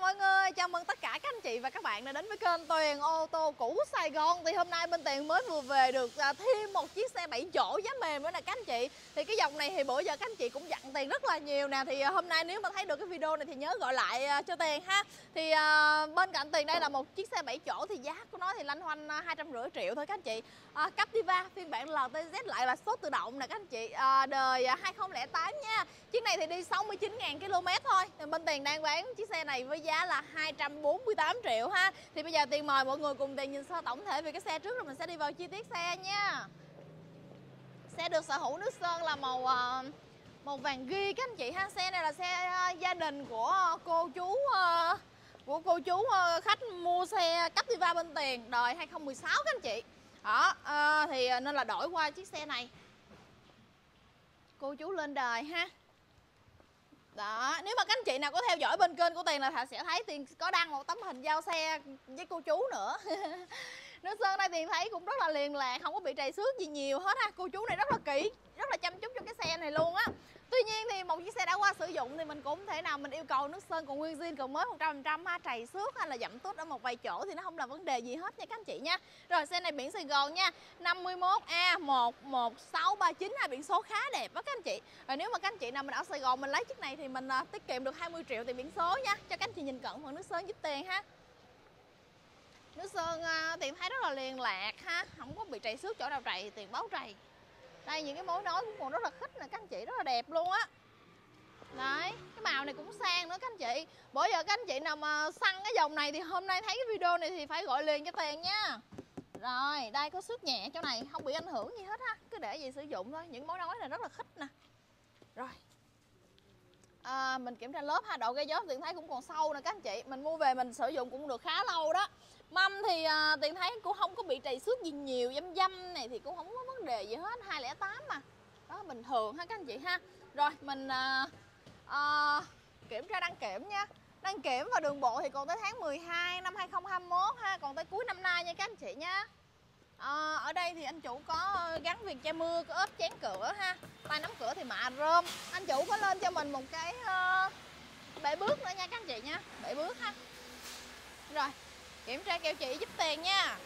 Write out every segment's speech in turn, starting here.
mọi người, chào mừng tất cả các anh chị và các bạn đã đến với kênh Tuyền ô tô cũ Sài Gòn. Thì hôm nay bên Tuyền mới vừa về được thêm một chiếc xe 7 chỗ giá mềm nữa nè các anh chị. Thì cái dòng này thì bữa giờ các anh chị cũng dặn Tuyền rất là nhiều nè. Thì hôm nay nếu mà thấy được cái video này thì nhớ gọi lại cho Tuyền ha. Thì bên cạnh Tuyền đây là một chiếc xe 7 chỗ thì giá của nó thì lanh hoanh 250 triệu thôi các anh chị. Captiva phiên bản LTZ lại là số tự động nè các anh chị, đời 2008 nha. Chiếc này thì đi 69.000 km thôi. Thì bên Tuyền đang bán chiếc xe này với giá là 248 triệu ha. Thì bây giờ Tuyền mời mọi người cùng Tuyền nhìn sơ tổng thể về cái xe trước rồi mình sẽ đi vào chi tiết xe nha. Xe được sở hữu nước sơn là màu vàng ghi các anh chị ha. Xe này là xe gia đình của cô chú khách mua xe Captiva bên Tuyền, đời 2016 các anh chị. Đó, thì nên là đổi qua chiếc xe này. Cô chú lên đời ha. Đó, nếu mà các anh chị nào có theo dõi bên kênh của Tuyền là sẽ thấy Tuyền có đăng một tấm hình giao xe với cô chú nữa. Nước sơn đây Tuyền thấy cũng rất là liền lạc, không có bị trầy xước gì nhiều hết ha. Cô chú này rất là kỹ, rất là chăm chút cho cái xe này luôn á. Tuy nhiên thì một chiếc xe đã qua sử dụng thì mình cũng thể nào mình yêu cầu nước sơn còn nguyên zin, còn mới 100% ha. Trầy xước hay là dặm tút ở một vài chỗ thì nó không là vấn đề gì hết nha các anh chị nha. Rồi xe này biển Sài Gòn nha, 51A11639 ha, biển số khá đẹp đó các anh chị. Rồi nếu mà các anh chị nào mình ở Sài Gòn mình lấy chiếc này thì mình tiết kiệm được 20 triệu tiền biển số nha. Cho các anh chị nhìn cận phần nước sơn giúp Tuyền ha. Nước sơn Tuyền thấy rất là liền lạc ha, không có bị trầy xước, chỗ nào trầy thì Tuyền báo trầy. Đây những cái mối nối cũng còn rất là khích nè các anh chị, rất là đẹp luôn á. Đấy, cái màu này cũng sang nữa các anh chị. Bữa giờ các anh chị nào mà săn cái dòng này thì hôm nay thấy cái video này thì phải gọi liền cho Tuyền nha. Rồi, đây có xước nhẹ chỗ này, không bị ảnh hưởng gì hết ha, cứ để gì sử dụng thôi. Những mối nối này rất là khích nè. Rồi mình kiểm tra lớp ha, độ gây gió Tuyền thấy cũng còn sâu nè các anh chị. Mình mua về mình sử dụng cũng được khá lâu đó. Mâm thì Tuyền thấy cũng không có bị trầy xước gì nhiều, dăm này thì cũng không có vấn đề gì hết, 208 mà. Đó bình thường ha các anh chị ha. Rồi mình kiểm tra đăng kiểm nha. Đăng kiểm và đường bộ thì còn tới tháng 12 năm 2021 ha, còn tới cuối năm nay nha các anh chị nha. Ở đây thì anh chủ có gắn viền che mưa, có ốp chén cửa ha, tay nắm cửa thì mạ rơm. Anh chủ có lên cho mình một cái bể bước nữa nha các anh chị nha, bể bước ha. Rồi kiểm tra keo chỉ giúp Tuyền nha.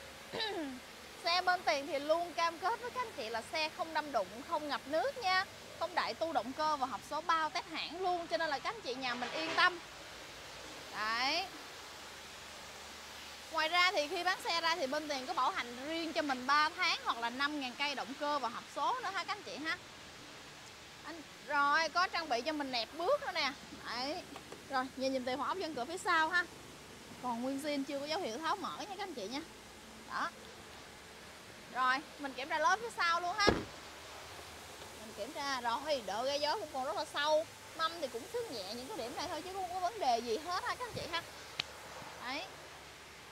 Xe bên Tuyền thì luôn cam kết với các anh chị là xe không đâm đụng, không ngập nước nha, không đại tu động cơ và hộp số bao test hãng luôn, cho nên là các anh chị nhà mình yên tâm. Đấy. Ngoài ra thì khi bán xe ra thì bên Tuyền có bảo hành riêng cho mình 3 tháng hoặc là 5.000 cây động cơ và hộp số nữa ha các anh chị ha. Rồi có trang bị cho mình nẹp bước nữa nè. Đấy. Rồi nhìn Tuyền hỏa ốc dân cửa phía sau ha, còn nguyên zin chưa có dấu hiệu tháo mở nha các anh chị nha. Đó. Rồi mình kiểm tra lớp phía sau luôn ha. Mình kiểm tra rồi độ gây gió cũng còn rất là sâu, mâm thì cũng xước nhẹ những cái điểm này thôi chứ không có vấn đề gì hết ha các anh chị ha. Đấy.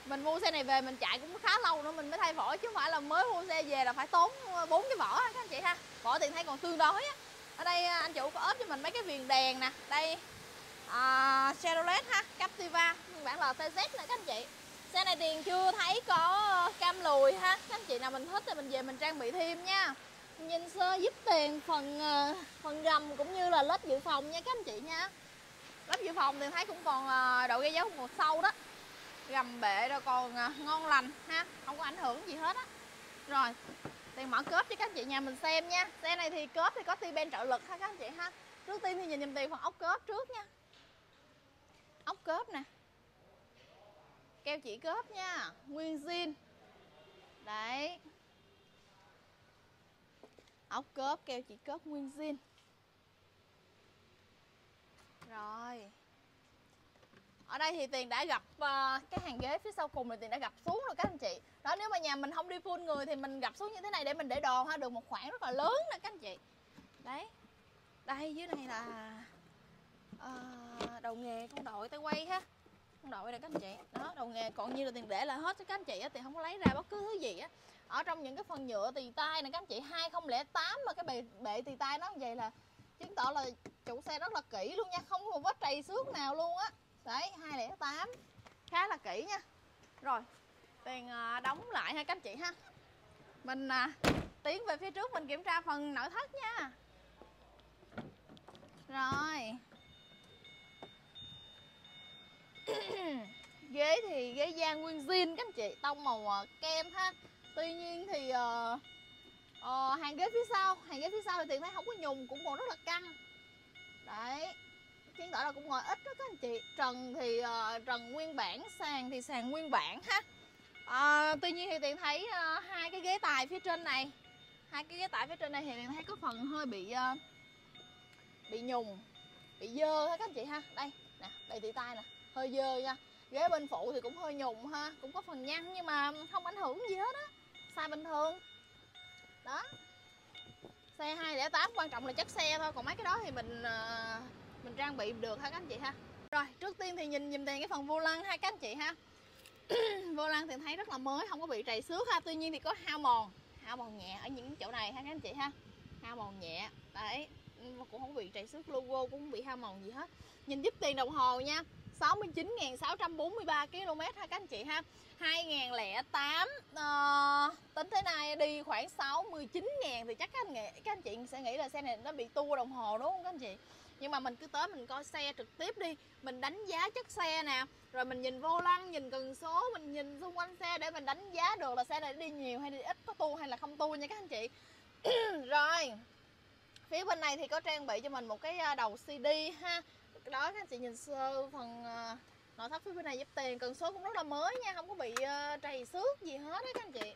Mình mua xe này về mình chạy cũng khá lâu nữa mình mới thay vỏ, chứ không phải là mới mua xe về là phải tốn 4 cái vỏ ha các anh chị ha. Vỏ Tuyền thấy còn tương đối á. Ở đây anh chủ có ốp cho mình mấy cái viền đèn nè. Đây Chevrolet ha, Captiva phiên bản LTZ nè các anh chị. Xe này Tuyền chưa thấy có cam lùi ha. Các anh chị nào mình thích thì mình về mình trang bị thêm nha. Nhìn sơ giúp Tuyền phần gầm cũng như là lớp dự phòng nha các anh chị nha. Lớp dự phòng Tuyền thấy cũng còn độ gây dấu một sâu đó. Gầm bệ rồi còn ngon lành ha, không có ảnh hưởng gì hết á. Rồi Tuyền mở cốp cho các anh chị nhà mình xem nha. Xe này thì cốp thì có ti ben trợ lực ha các anh chị ha. Trước tiên thì nhìn giùm Tuyền phần ốc cốp trước nha. Ốc cốp nè, keo chỉ cốp nha, nguyên zin. Đấy, ốc cốp, keo chỉ cốp nguyên zin. Rồi ở đây thì Tuyền đã gặp cái hàng ghế phía sau cùng thì Tuyền đã gặp xuống rồi các anh chị. Đó, nếu mà nhà mình không đi full người thì mình gặp xuống như thế này để mình để đồ ha, được một khoảng rất là lớn nè các anh chị. Đấy, đây dưới này là đầu nghề con đội tay quay ha, con đội này các anh chị. Đó, đầu nghề còn như là Tuyền để là hết cho các anh chị á, thì không có lấy ra bất cứ thứ gì á. Ở trong những cái phần nhựa tì tay này các anh chị, 2008 mà cái bệ tì tay nó như vậy là chứng tỏ là chủ xe rất là kỹ luôn nha, không có một vết trầy xước nào luôn á. Đấy, 2008 khá là kỹ nha. Rồi Tuyền đóng lại ha các anh chị ha. Mình tiến về phía trước mình kiểm tra phần nội thất nha. Rồi Ghế thì ghế da nguyên zin các anh chị, tông màu kem ha. Tuy nhiên thì hàng ghế phía sau thì Tuyền thấy không có nhùng, cũng còn rất là căng. Đấy, chứng tỏ là cũng ngồi ít đó các anh chị. Trần thì trần nguyên bản, sàn thì sàn nguyên bản ha. Tuy nhiên thì Tuyền thấy hai cái ghế tài phía trên này, thì Tuyền thấy có phần hơi bị nhùng, bị dơ ha các anh chị ha. Đây nè, đầy tì tay nè, hơi dơ nha. Ghế bên phụ thì cũng hơi nhùng ha, cũng có phần nhăn nhưng mà không ảnh hưởng gì hết á, xài bình thường. Đó, xe 208 quan trọng là chất xe thôi, còn mấy cái đó thì mình trang bị được ha các anh chị ha. Rồi trước tiên thì nhìn Tuyền cái phần vô lăng ha các anh chị ha. Vô lăng thì thấy rất là mới, không có bị trầy xước ha, tuy nhiên thì có hao mòn nhẹ ở những chỗ này ha các anh chị ha, hao mòn nhẹ đấy, cũng không bị trầy xước, logo cũng không bị hao mòn gì hết. Nhìn giúp Tuyền đồng hồ nha, 69.643 km ha các anh chị ha. 2008 tính tới nay đi khoảng 69.000 thì chắc các anh chị sẽ nghĩ là xe này nó bị tua đồng hồ đúng không các anh chị? Nhưng mà mình cứ tới mình coi xe trực tiếp đi, mình đánh giá chất xe nè, rồi mình nhìn vô lăng, nhìn cần số, mình nhìn xung quanh xe để mình đánh giá được là xe này đi nhiều hay đi ít, có tua hay là không tua nha các anh chị. Rồi phía bên này thì có trang bị cho mình một cái đầu CD ha. Đó các anh chị nhìn sơ phần nội thất phía bên này giúp Tuyền, cần số cũng rất là mới nha, không có bị trầy xước gì hết đó các anh chị.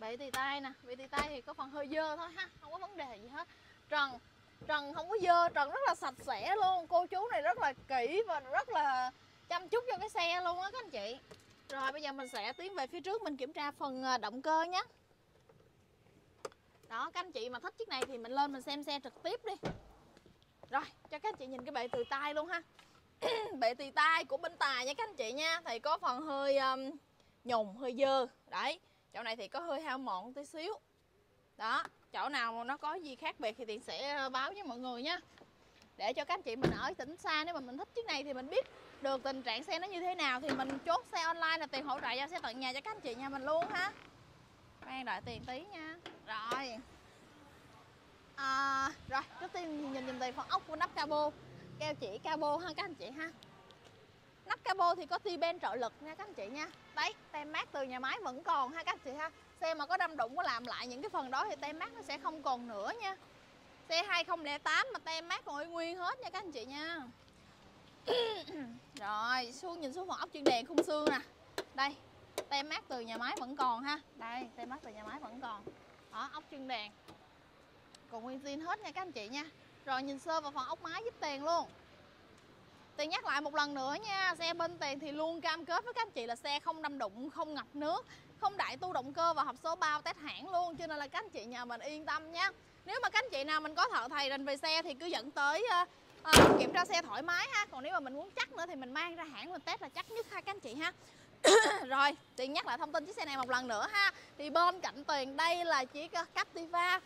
Bị tì tay nè, bị tì tay thì có phần hơi dơ thôi ha, không có vấn đề gì hết. Trần không có dơ, trần rất là sạch sẽ luôn. Cô chú này rất là kỹ và rất là chăm chút cho cái xe luôn á các anh chị. Rồi bây giờ mình sẽ tiến về phía trước, mình kiểm tra phần động cơ nhé. Đó các anh chị mà thích chiếc này thì mình lên mình xem xe trực tiếp đi. Rồi cho các anh chị nhìn cái bệ tì tay luôn ha. Bệ tì tay của bên tài nha các anh chị nha, thì có phần hơi nhùng, hơi dơ. Đấy, chỗ này thì có hơi hao mọn tí xíu. Đó, chỗ nào mà nó có gì khác biệt thì Tuyền sẽ báo với mọi người nha, để cho các anh chị mình ở tỉnh xa, nếu mà mình thích chiếc này thì mình biết được tình trạng xe nó như thế nào thì mình chốt xe online là Tuyền hỗ trợ giao xe tận nhà cho các anh chị nhà mình luôn ha. Khoan đợi Tuyền tí nha. Rồi rồi trước tiên nhìn Tuyền phần ốc của nắp cabo, keo chỉ cabo ha các anh chị ha. Nắp cabo thì có ti ben trợ lực nha các anh chị nha. Đấy, tem mát từ nhà máy vẫn còn ha các anh chị ha. Xe mà có đâm đụng có làm lại những cái phần đó thì tem mát nó sẽ không còn nữa nha. Xe 2008 mà tem mát còn nguyên hết nha các anh chị nha. Rồi xuống nhìn xuống phần ốc chân đèn khung xương nè. Đây, tem mát từ nhà máy vẫn còn ha. Đây, tem mát từ nhà máy vẫn còn. Đó, ốc chân đèn còn nguyên zin hết nha các anh chị nha. Rồi nhìn sơ vào phần ốc máy giúp Tuyền luôn. Tuyền nhắc lại một lần nữa nha, xe bên Tuyền thì luôn cam kết với các anh chị là xe không đâm đụng, không ngập nước, không đại tu động cơ và hộp số bao test hãng luôn, cho nên là các anh chị nhà mình yên tâm nha. Nếu mà các anh chị nào mình có thợ thầy rành về xe thì cứ dẫn tới kiểm tra xe thoải mái ha. Còn nếu mà mình muốn chắc nữa thì mình mang ra hãng mình test là chắc nhất ha các anh chị ha. Rồi Tuyền nhắc lại thông tin chiếc xe này một lần nữa ha. Thì bên cạnh Tuyền đây là chiếc Captiva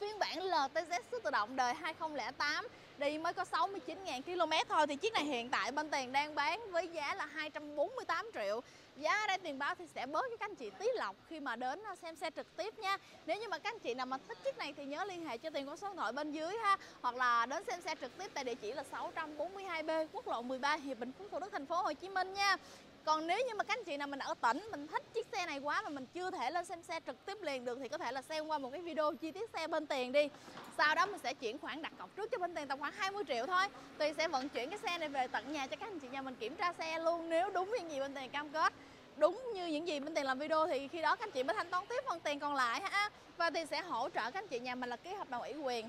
phiên bản LTZ số tự động đời 2008, đi mới có 69.000 km thôi. Thì chiếc này hiện tại bên Tuyền đang bán với giá là 248 triệu. Giá ở đây Tuyền báo thì sẽ bớt cho các anh chị tí lọc khi mà đến xem xe trực tiếp nha. Nếu như mà các anh chị nào mà thích chiếc này thì nhớ liên hệ cho Tuyền qua số điện thoại bên dưới ha, hoặc là đến xem xe trực tiếp tại địa chỉ là 642B quốc lộ 13 Hiệp Bình, Phú Thủ Đức, thành phố Hồ Chí Minh nha. Còn nếu như mà các anh chị nào mình ở tỉnh, mình thích chiếc xe này quá mà mình chưa thể lên xem xe trực tiếp liền được thì có thể là xem qua một cái video chi tiết xe bên Tuyền đi. Sau đó mình sẽ chuyển khoản đặt cọc trước cho bên Tuyền tầm khoảng 20 triệu thôi. Tuyền sẽ vận chuyển cái xe này về tận nhà cho các anh chị nhà mình kiểm tra xe luôn, nếu đúng như những gì bên Tuyền cam kết, đúng như những gì bên Tuyền làm video thì khi đó các anh chị mới thanh toán tiếp phần tiền còn lại ha. Và Tuyền sẽ hỗ trợ các anh chị nhà mình là ký hợp đồng ủy quyền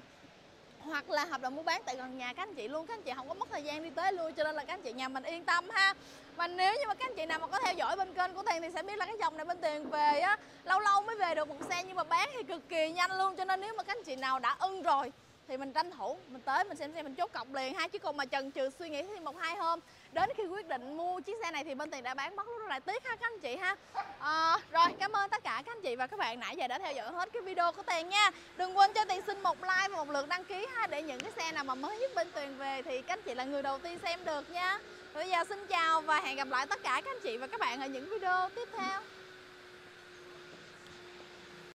hoặc là hợp đồng mua bán tại gần nhà các anh chị luôn, các anh chị không có mất thời gian đi tới lui, cho nên là các anh chị nhà mình yên tâm ha. Và nếu như mà các anh chị nào mà có theo dõi bên kênh của Tuyền thì sẽ biết là cái dòng này bên Tuyền về á, lâu lâu mới về được một xe nhưng mà bán thì cực kỳ nhanh luôn, cho nên nếu mà các anh chị nào đã ưng rồi thì mình tranh thủ mình tới mình xem xe mình chốt cọc liền ha, chứ còn mà chần chừ suy nghĩ thêm 1-2 hôm đến khi quyết định mua chiếc xe này thì bên Tuyền đã bán mất lúc đó lại tiếc ha các anh chị ha. Rồi cảm ơn tất cả các anh chị và các bạn nãy giờ đã theo dõi hết cái video của Tuyền nha. Đừng quên cho Tuyền xin một like và một lượt đăng ký ha, để những cái xe nào mà mới nhất bên Tuyền về thì các anh chị là người đầu tiên xem được nha. Bây giờ xin chào và hẹn gặp lại tất cả các anh chị và các bạn ở những video tiếp theo.